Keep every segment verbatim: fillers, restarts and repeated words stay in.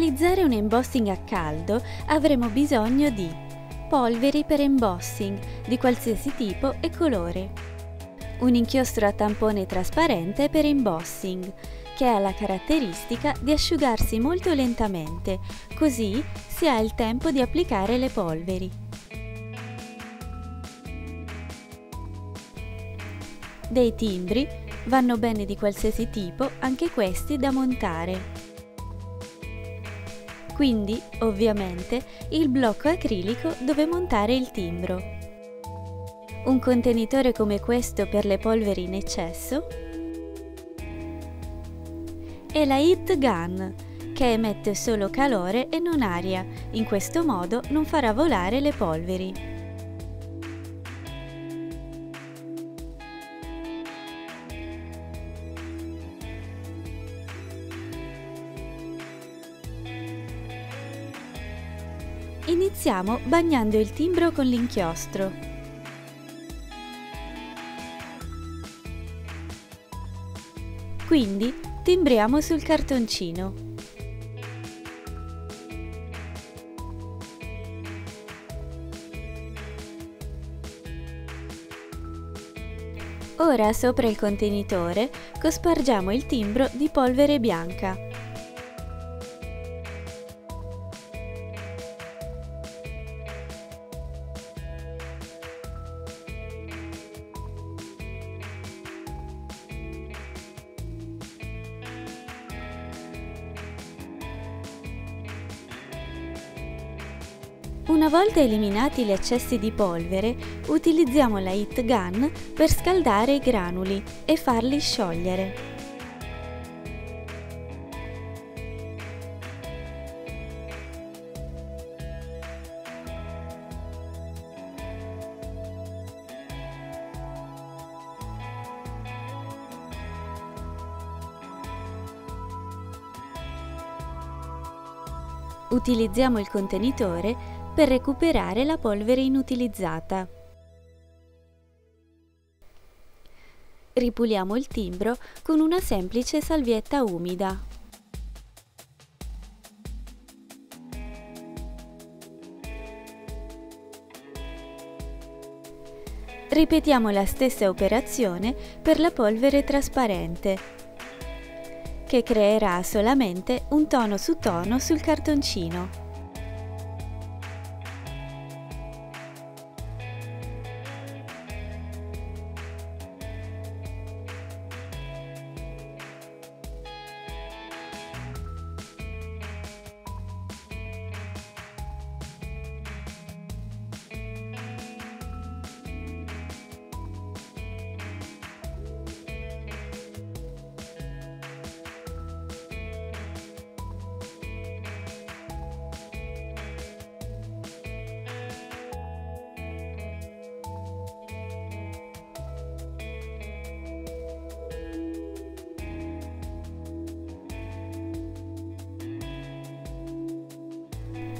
realizzare un embossing a caldo avremo bisogno di polveri per embossing di qualsiasi tipo e colore, un inchiostro a tampone trasparente per embossing che ha la caratteristica di asciugarsi molto lentamente, così si ha il tempo di applicare le polveri. Dei timbri, vanno bene di qualsiasi tipo, anche questi da montare. Quindi, ovviamente, il blocco acrilico dove montare il timbro. Un contenitore come questo per le polveri in eccesso e la heat gun, che emette solo calore e non aria, in questo modo non farà volare le polveri. Iniziamo bagnando il timbro con l'inchiostro. Quindi timbriamo sul cartoncino. Ora sopra il contenitore cospargiamo il timbro di polvere bianca. Una volta eliminati gli eccessi di polvere, utilizziamo la heat gun per scaldare i granuli e farli sciogliere. Utilizziamo il contenitore per recuperare la polvere inutilizzata. Ripuliamo il timbro con una semplice salvietta umida. Ripetiamo la stessa operazione per la polvere trasparente, che creerà solamente un tono su tono sul cartoncino.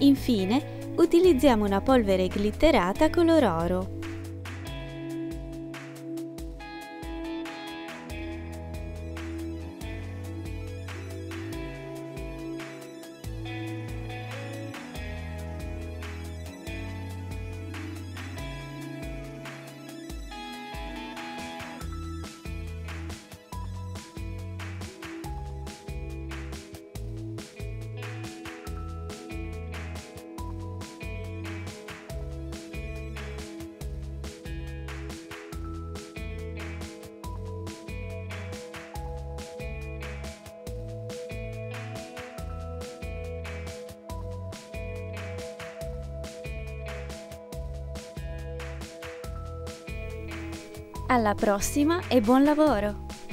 Infine, utilizziamo una polvere glitterata color oro. Alla prossima e buon lavoro!